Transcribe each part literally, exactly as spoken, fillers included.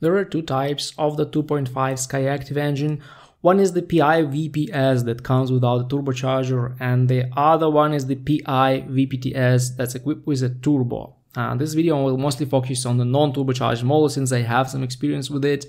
There are two types of the two point five Skyactiv engine. One is the P Y V P T S that comes without a turbocharger, and the other one is the P Y V P T S that's equipped with a turbo. Uh, this video will mostly focus on the non-turbocharged model since I have some experience with it,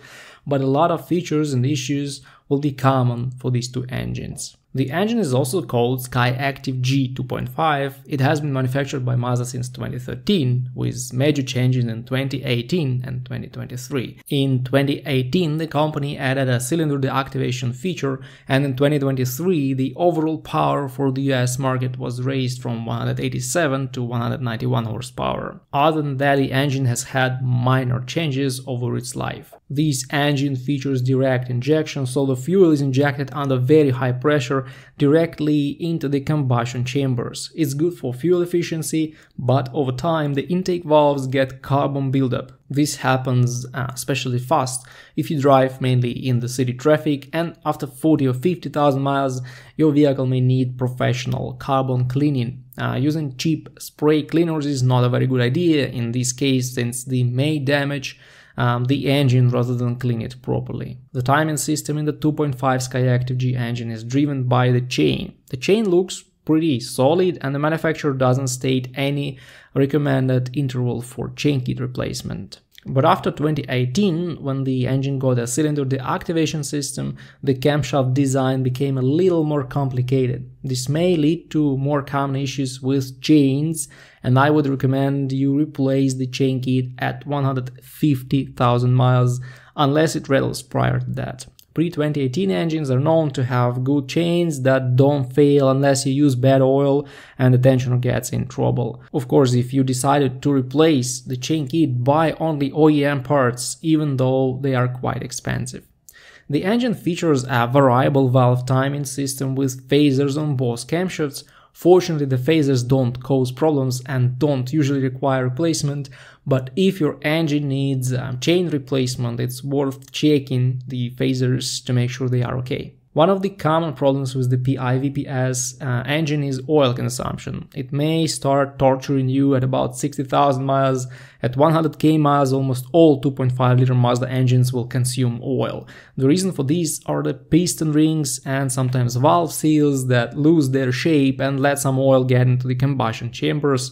but a lot of features and issues will be common for these two engines. The engine is also called Skyactiv-G two point five. It has been manufactured by Mazda since twenty thirteen, with major changes in twenty eighteen and twenty twenty-three. In twenty eighteen, the company added a cylinder deactivation feature, and in twenty twenty-three, the overall power for the U S market was raised from one hundred eighty-seven to one hundred ninety-one horsepower. Other than that, the engine has had minor changes over its life. This engine features direct injection, so the fuel is injected under very high pressure directly into the combustion chambers. It's good for fuel efficiency, but over time the intake valves get carbon buildup. This happens uh, especially fast if you drive mainly in the city traffic, and after forty or fifty thousand miles your vehicle may need professional carbon cleaning. Uh, using cheap spray cleaners is not a very good idea in this case, since they may damage Um, the engine rather than clean it properly. The timing system in the two point five Skyactiv-G engine is driven by the chain. The chain looks pretty solid, and the manufacturer doesn't state any recommended interval for chain kit replacement. But after twenty eighteen, when the engine got a cylinder deactivation system, the camshaft design became a little more complicated. This may lead to more common issues with chains, and I would recommend you replace the chain kit at one hundred fifty thousand miles, unless it rattles prior to that. Pre-twenty eighteen engines are known to have good chains that don't fail unless you use bad oil and the tensioner gets in trouble. Of course, if you decided to replace the chain kit, buy only O E M parts, even though they are quite expensive. The engine features a variable valve timing system with phasers on both camshafts. Fortunately, the phasers don't cause problems and don't usually require replacement, but if your engine needs um, chain replacement, it's worth checking the phasers to make sure they are okay. One of the common problems with the P Y V P T S uh, engine is oil consumption. It may start torturing you at about sixty thousand miles. At one hundred K miles, almost all two point five liter Mazda engines will consume oil. The reason for these are the piston rings and sometimes valve seals that lose their shape and let some oil get into the combustion chambers.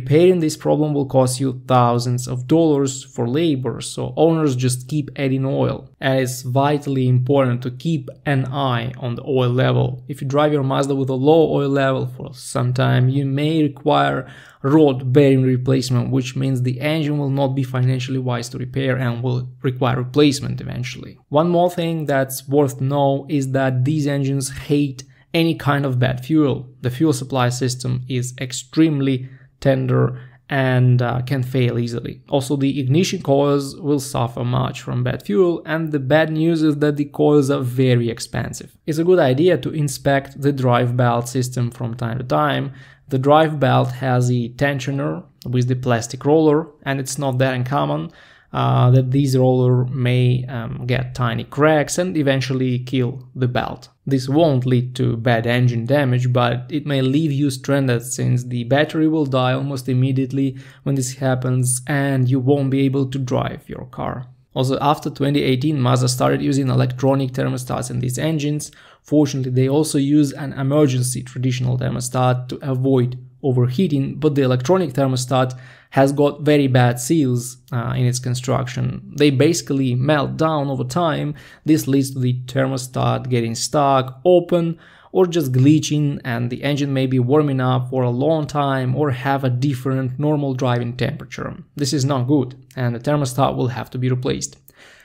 Repairing this problem will cost you thousands of dollars for labor, so owners just keep adding oil. And it's vitally important to keep an eye on the oil level. If you drive your Mazda with a low oil level for some time, you may require rod bearing replacement, which means the engine will not be financially wise to repair and will require replacement eventually. One more thing that's worth knowing is that these engines hate any kind of bad fuel. The fuel supply system is extremely tender and uh, can fail easily. Also, the ignition coils will suffer much from bad fuel, and the bad news is that the coils are very expensive. It's a good idea to inspect the drive belt system from time to time. The drive belt has a tensioner with the plastic roller, and it's not that uncommon uh, that this roller may um, get tiny cracks and eventually kill the belt. This won't lead to bad engine damage, but it may leave you stranded since the battery will die almost immediately when this happens and you won't be able to drive your car. Also, after twenty eighteen, Mazda started using electronic thermostats in these engines. Fortunately, they also use an emergency traditional thermostat to avoid overheating, but the electronic thermostat has got very bad seals uh, in its construction. They basically melt down over time. This leads to the thermostat getting stuck, open, or just glitching, and the engine may be warming up for a long time or have a different normal driving temperature. This is not good, and the thermostat will have to be replaced.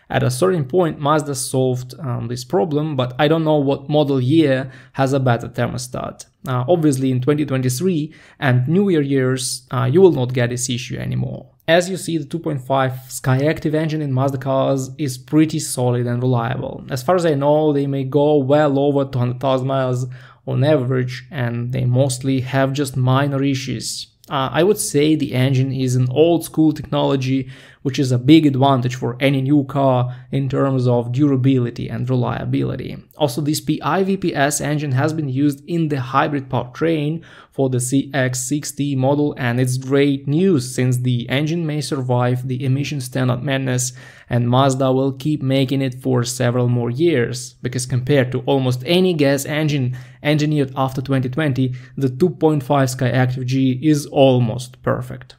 At a certain point, Mazda solved um, this problem, but I don't know what model year has a better thermostat. Uh, obviously, in twenty twenty-three and newer years, uh, you will not get this issue anymore. As you see, the two point five Skyactiv engine in Mazda cars is pretty solid and reliable. As far as I know, they may go well over two hundred thousand miles on average, and they mostly have just minor issues. Uh, I would say the engine is an old-school technology which is a big advantage for any new car in terms of durability and reliability. Also, this P Y V P T S engine has been used in the hybrid powertrain for the C X sixty model, and it's great news since the engine may survive the emission standard madness and Mazda will keep making it for several more years, because compared to almost any gas engine engineered after twenty twenty, the two point five Skyactiv-G is almost perfect.